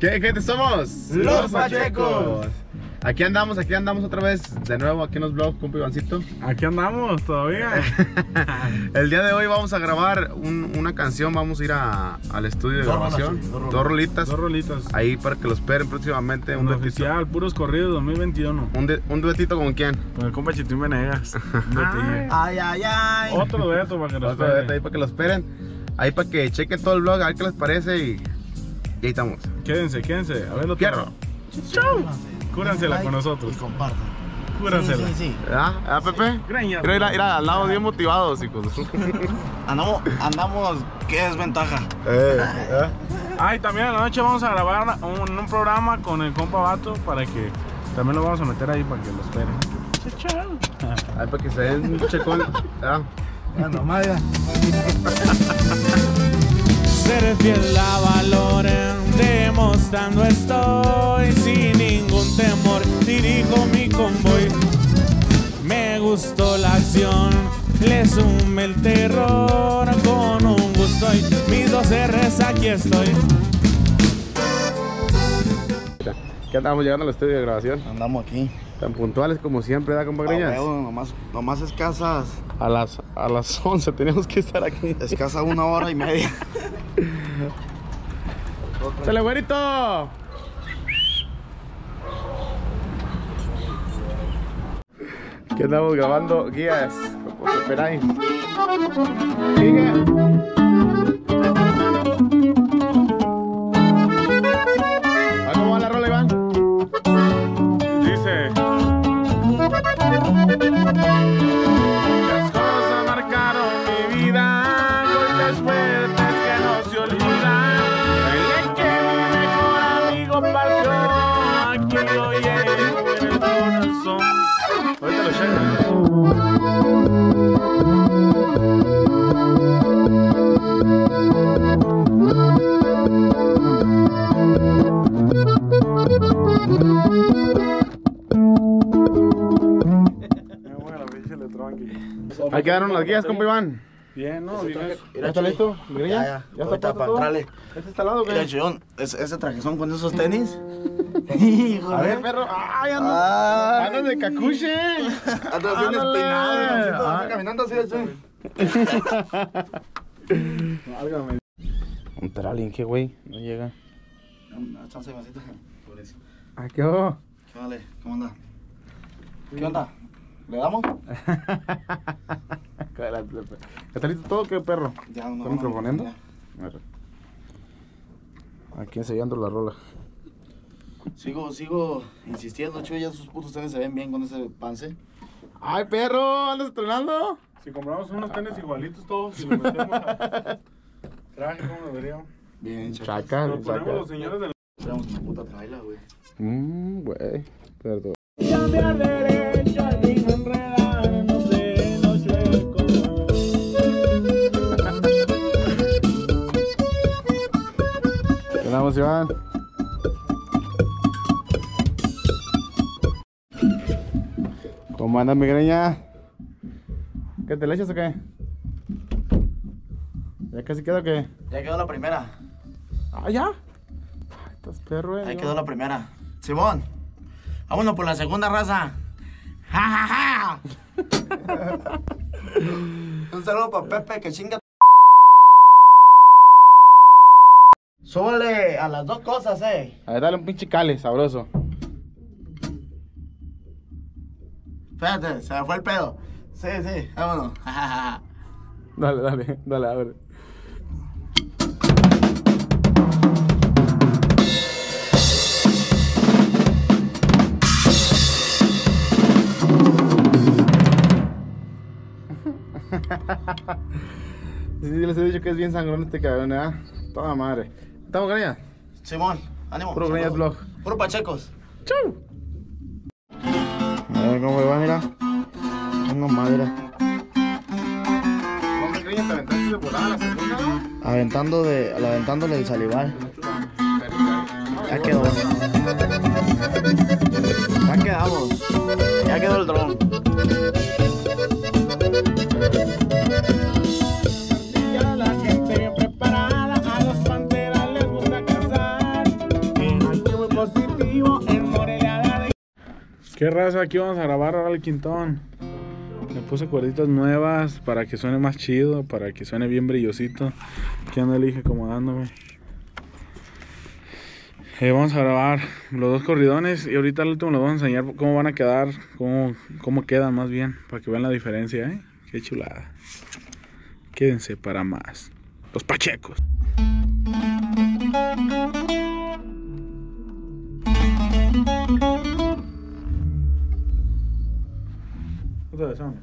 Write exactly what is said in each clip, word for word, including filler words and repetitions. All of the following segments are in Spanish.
¿Qué gente somos? Los Pachecos. Aquí andamos, aquí andamos otra vez, de nuevo aquí en los vlogs, compa Ivancito. Aquí andamos todavía. El día de hoy vamos a grabar un, una canción, vamos a ir a, al estudio de dos grabación. Rolas, sí, dos, rolas, dos rolitas. Dos rolitas. Ahí para que lo esperen próximamente. Un, un oficial, puros corridos dos mil veintiuno. ¿Un, de, un duetito con quién? Con el compa Chitín Venegas. Ay, ay, ay. Otro dueto para que lo esperen. Otro dueto ahí para que lo esperen. Ahí para que chequen todo el vlog, a ver qué les parece y... Y ahí estamos. Quédense, quédense. A ver lo que... Chau. Cúransela like con nosotros. Y compartan. Cúransela. Sí, sí, sí. ¿Verdad? ¿Verdad, Pepe? Sí. Graña. Creo ir, a, ir al lado bien motivados, chicos. Andamos, andamos, qué desventaja. Eh, eh. Ay, también a la noche vamos a grabar un, un programa con el compa Vato para que también lo vamos a meter ahí para que lo esperen. Chau. Ay, para que se den un checón. Ya. Ya nomás, ya. Seré fiel a valores, demostrando estoy sin ningún temor, dirijo mi convoy. Me gustó la acción, le sumé el terror, con un gusto y mis dos R's aquí estoy. ¿Qué andamos llegando al estudio de grabación? Andamos aquí. Tan puntuales como siempre, ¿verdad, compa Greñas? No, nomás, nomás escasas. A las, a las once tenemos que estar aquí. Escasa una hora y media. ¡Sale, güerito! ¿Qué andamos grabando? Guías. Esperáis. Sigue. ¿Cómo va la rola, Iván? Dice... Las cosas marcaron mi vida, golpes fuertes que no se olvidan. El que mi mejor amigo partió, aquí lo llevo en el corazón. Ahorita lo Ahí quedaron las guías, compa Iván. Bien, ¿no? Bien. ¿Ya está listo? ¿Ya, ya? ¿Ya está para entrarle? ¿Este está al lado, güey? ¿Ese, ese trajezón con esos tenis? Híjole. A ver, perro. ¡Ay, anda! ¡Andas de cacuche! ¡Andas bien espinado! Caminando así, güey. Válgame. Un tralín, ¿qué, güey? No llega. Chance de vasito. Ah, ¿qué hago? ¿Qué vale? ¿Cómo anda? ¿Qué onda? ¿Le damos? ¿Está listo todo o qué, perro? Ya, no, ¿estamos proponiendo? Aquí enseñando la rola. Sigo, sigo insistiendo, chuy, ya sus putos tenis se ven bien con ese pance. ¡Ay, perro! ¿Andas estrenando? Si compramos unos tenis igualitos todos, si lo metemos a... traje, ¿cómo lo veríamos? Bien, chaca. Lo ponemos los señores de la... Traemos una puta traila, güey. Mmm, güey. Perdón. Ya me arderé. Vamos, Iván. ¿Cómo anda mi Greña? ¿Qué te le echas o qué? ¿Ya casi quedó o qué? Ya quedó la primera. ¿Ah, ya? Ay, estás perro, eh. Ahí quedó la primera. Simón, vámonos por la segunda, raza. ¡Ja, ja, ja! Un saludo para Pepe, que chinga. Súbale a las dos cosas, eh. A ver, dale un pinche cale, sabroso. Espérate, se me fue el pedo. Sí, sí, vámonos. Dale, dale, dale, a ver. Sí, sí, les he dicho que es bien sangrón este cabrón, ¿eh? Toda madre. ¿Estamos, Greñas? Simón, ánimo. Puro Greñas Vlog. Puro Pachecos. Chau. A ver cómo va, mira. Tengo madera. ¿Cómo, Greñas, te aventaste de volada la segunda, no? Aventando de... Aventándole el salival. Ya quedó. Ya quedamos. Ya quedó el dron. La gente bien preparada, a los panteras les gusta cazar. positivo en Morelia. Qué raza, aquí vamos a grabar ahora el quintón. Le puse cuerditas nuevas para que suene más chido, para que suene bien brillosito. Aquí anda el hijo acomodándome. Eh, vamos a grabar los dos corridones y ahorita al último les voy a enseñar cómo van a quedar, cómo, cómo quedan más bien, para que vean la diferencia, ¿eh? Qué chulada. Quédense para más. Los Pachecos. Otra vez, hombre.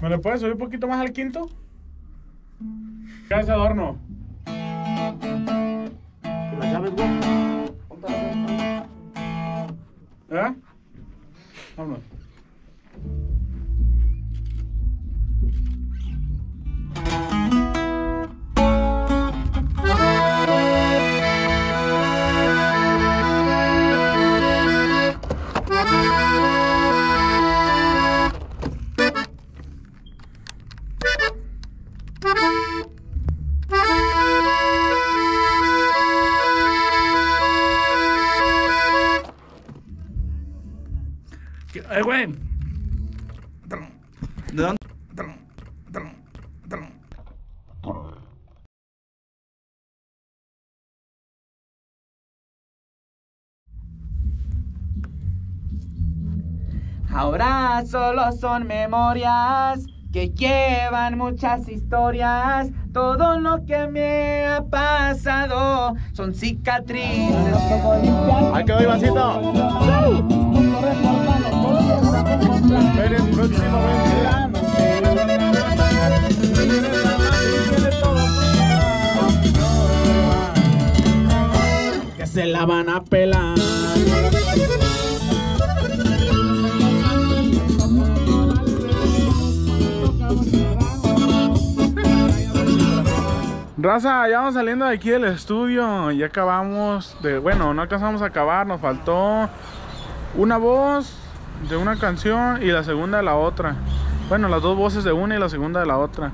¿Me le puedes subir un poquito más al quinto? ¿Qué es ese adorno? ¿Te la sabes, güey? ¿Eh? Vámonos. ¡Eh, güey! ¿De dónde? Ahora solo son memorias que llevan muchas historias. Todo lo que me ha pasado son cicatrices. ¡Ahí quedó Ivancito! Veremos próximamente. Que se la van a pelar. Raza, ya vamos saliendo de aquí del estudio. Ya acabamos de... Bueno, no alcanzamos a acabar. Nos faltó una voz de una canción y la segunda de la otra. Bueno, las dos voces de una y la segunda de la otra.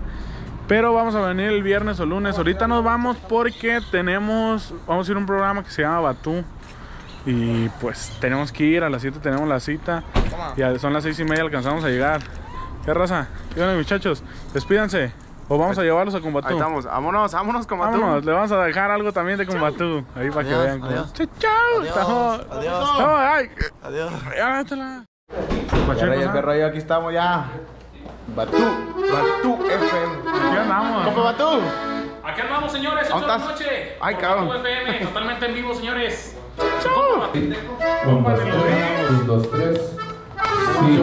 Pero vamos a venir el viernes o lunes. Ahorita nos vamos porque tenemos... Vamos a ir a un programa que se llama Batú. Y pues tenemos que ir. A las siete tenemos la cita. Y son las seis y media alcanzamos a llegar. ¿Qué raza? Y bueno, muchachos, despídanse. O vamos a llevarlos a Combatú. Ahí estamos, vámonos, vámonos con Batú. Vámonos, le vamos a dejar algo también de Combatú. Ahí para adiós, que vean. Adiós. Chau, chau. Adiós, estamos, adiós. Estamos, ay. Adiós. Ya, qué rollo, aquí estamos ya. Batú, Batu F M. Aquí andamos. ¿Cómo Batú? Aquí andamos, señores, ocho de la noche. Ay, cabrón. Batu F M, totalmente en vivo, señores. Chau. Un, dos, tres. Sí,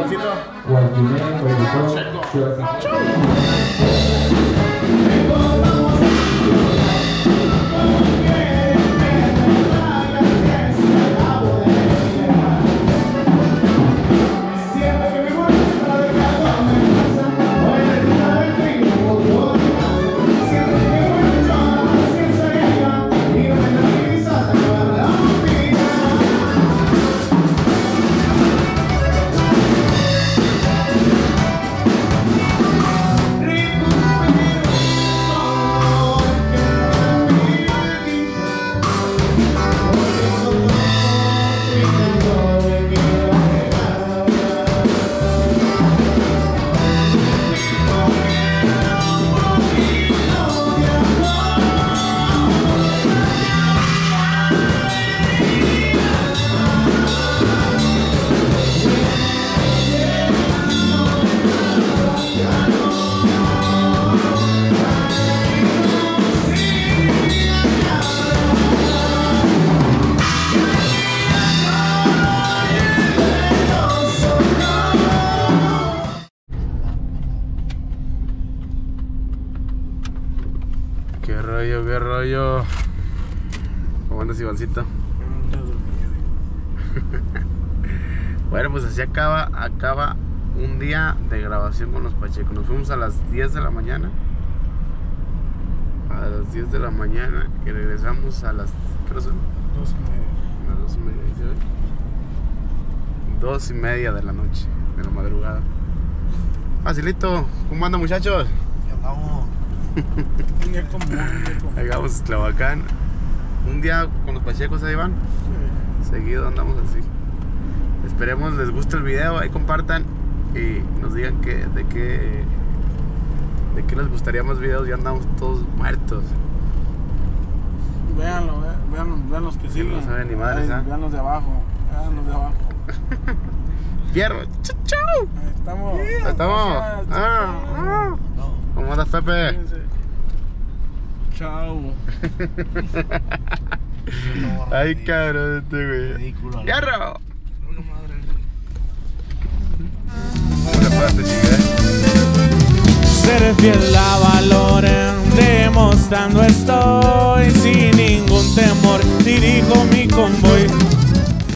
qué rollo, qué rollo. ¿Cómo andas, Ivancito? Bueno, pues así acaba, acaba un día de grabación con los Pachecos. Nos fuimos a las diez de la mañana. A las diez de la mañana y regresamos a las... ¿Qué razón? dos y media. A las dos y media, ¿sí? dos y media de la noche, de la madrugada. Facilito, ¿cómo andan, muchachos? Vamos. Un día común, un día común. Hagamos Esclavacán. Un día con los Pachecos ahí van. Sí. Seguido andamos así. Esperemos les guste el video, ahí compartan y nos digan que, de qué de qué les gustaría más videos, ya andamos todos muertos. Véanlo, vean, vean los que sí, siguen. No saben ni madres, ¿eh? Vean los de abajo, vean los de abajo. Fierro, chau, chau. Ahí estamos. Yeah, estamos. Gracias, ah, ah. No. ¿Cómo andas, Pepe? Chao. Ay, cabrón, este güey. Ridículo. Fierro. Seré fiel a valores, demostrando estoy sin ningún temor. Dirijo mi convoy.